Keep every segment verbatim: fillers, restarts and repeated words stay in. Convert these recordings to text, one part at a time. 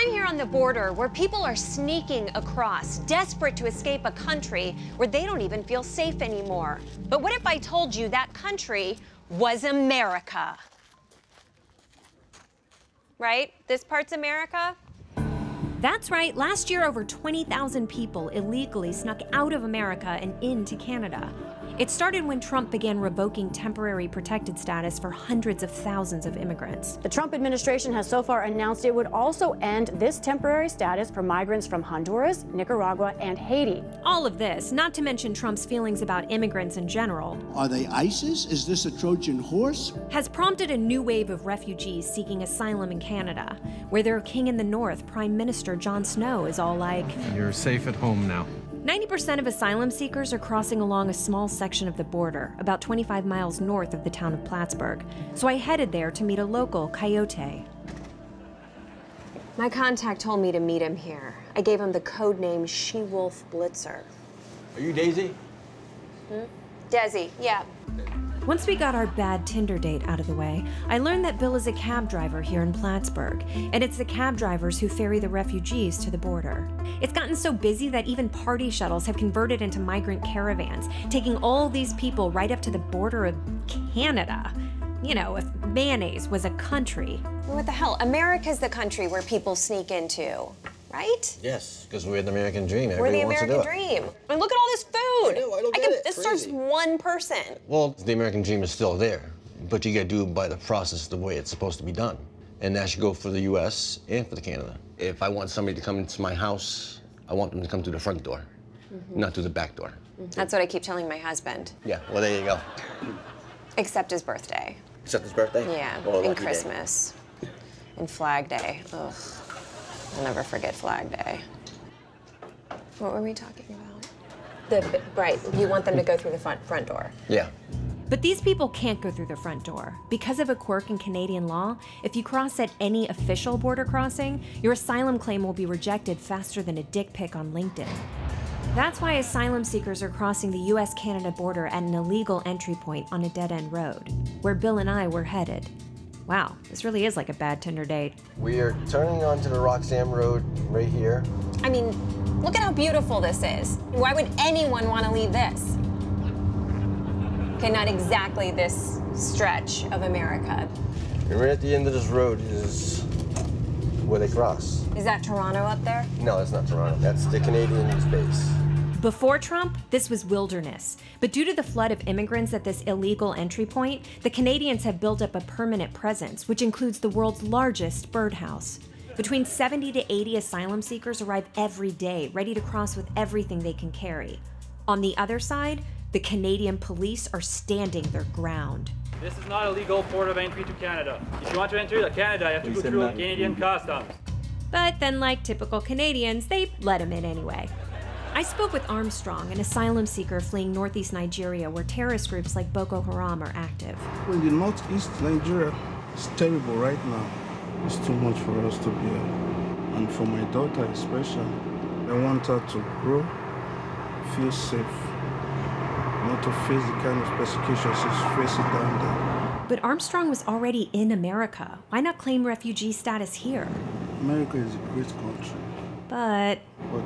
I'm here on the border where people are sneaking across, desperate to escape a country where they don't even feel safe anymore. But what if I told you that country was America? Right? This part's America? That's right. Last year, over twenty thousand people illegally snuck out of America and into Canada. It started when Trump began revoking temporary protected status for hundreds of thousands of immigrants. The Trump administration has so far announced it would also end this temporary status for migrants from Honduras, Nicaragua, and Haiti. All of this, not to mention Trump's feelings about immigrants in general. Are they ISIS? Is this a Trojan horse? Has prompted a new wave of refugees seeking asylum in Canada, where their king in the north, Prime Minister Jon Snow, is all like, "You're safe at home now." ninety percent of asylum seekers are crossing along a small section of the border, about twenty-five miles north of the town of Plattsburgh. So I headed there to meet a local, Coyote. My contact told me to meet him here. I gave him the code name She Wolf Blitzer. Are you Daisy? Hmm? Desi, yeah. Once we got our bad Tinder date out of the way, I learned that Bill is a cab driver here in Plattsburgh, and it's the cab drivers who ferry the refugees to the border. It's gotten so busy that even party shuttles have converted into migrant caravans, taking all these people right up to the border of Canada. You know, if mayonnaise was a country. What the hell? America's the country where people sneak into, right? Yes, because we're the American dream. Everybody we're the American wants to do it. dream. I mean, look at all this food. I know, I don't get I can, it. This serves one person. Well, the American dream is still there, but you got to do it by the process the way it's supposed to be done. And that should go for the U S and for the Canada. If I want somebody to come into my house, I want them to come through the front door, mm-hmm. not through the back door. Mm-hmm. That's what I keep telling my husband. Yeah, well, there you go. Except his birthday. Except his birthday? Yeah, well, and Christmas. Day. And Flag Day. Ugh. I'll never forget Flag Day. What were we talking about? The, right, you want them to go through the front, front door. Yeah. But these people can't go through the front door. Because of a quirk in Canadian law, if you cross at any official border crossing, your asylum claim will be rejected faster than a dick pic on LinkedIn. That's why asylum seekers are crossing the U S Canada border at an illegal entry point on a dead-end road, where Bill and I were headed. Wow, this really is like a bad Tinder date. We are turning onto the Roxham Road right here. I mean, look at how beautiful this is. Why would anyone want to leave this? Okay, not exactly this stretch of America. And right at the end of this road is where they cross. Is that Toronto up there? No, it's not Toronto. That's the Canadian space. Before Trump, this was wilderness. But due to the flood of immigrants at this illegal entry point, the Canadians have built up a permanent presence, which includes the world's largest birdhouse. Between seventy to eighty asylum seekers arrive every day, ready to cross with everything they can carry. On the other side, the Canadian police are standing their ground. This is not a legal port of entry to Canada. If you want to enter Canada, you have to go through Canadian customs. But then, like typical Canadians, they let them in anyway. I spoke with Armstrong, an asylum seeker fleeing northeast Nigeria, where terrorist groups like Boko Haram are active. Well, the northeast Nigeria is terrible right now. It's too much for us to bear. And for my daughter especially, I want her to grow, feel safe, not to face the kind of persecution she's facing down there. But Armstrong was already in America. Why not claim refugee status here? America is a great country. But... But...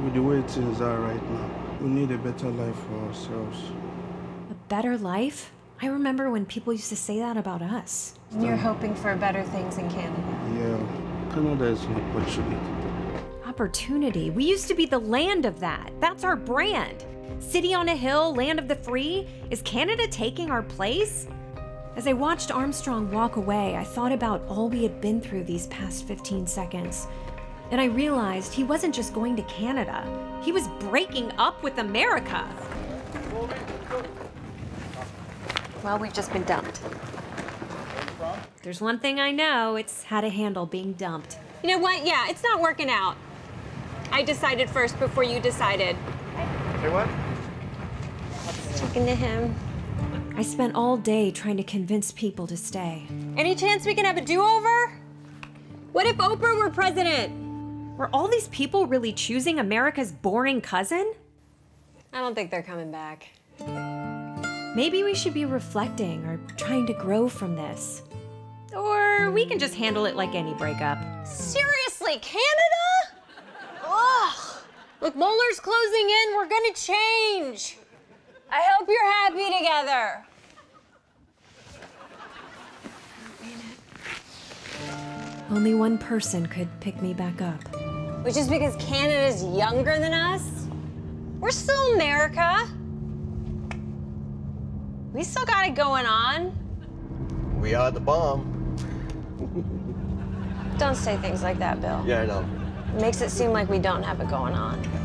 With the way things are right now, we need a better life for ourselves. A better life? I remember when people used to say that about us. And you're hoping for better things in Canada. Yeah, Canada is an opportunity. Opportunity? We used to be the land of that. That's our brand. City on a hill, land of the free. Is Canada taking our place? As I watched Armstrong walk away, I thought about all we had been through these past fifteen seconds. And I realized he wasn't just going to Canada. He was breaking up with America. Well, we've just been dumped. There's one thing I know, it's how to handle being dumped. You know what? Yeah, it's not working out. I decided first before you decided. Say what? Just talking to him. I spent all day trying to convince people to stay. Any chance we can have a do-over? What if Oprah were president? Were all these people really choosing America's boring cousin? I don't think they're coming back. Maybe we should be reflecting or trying to grow from this. Or we can just handle it like any breakup. Seriously! Really? Canada? Ugh. Look, Mueller's closing in. We're gonna change. I hope you're happy together. Only one person could pick me back up. Which is because Canada's younger than us. We're still America. We still got it going on. We are the bomb. Don't say things like that, Bill. Yeah, I know. It makes it seem like we don't have it going on.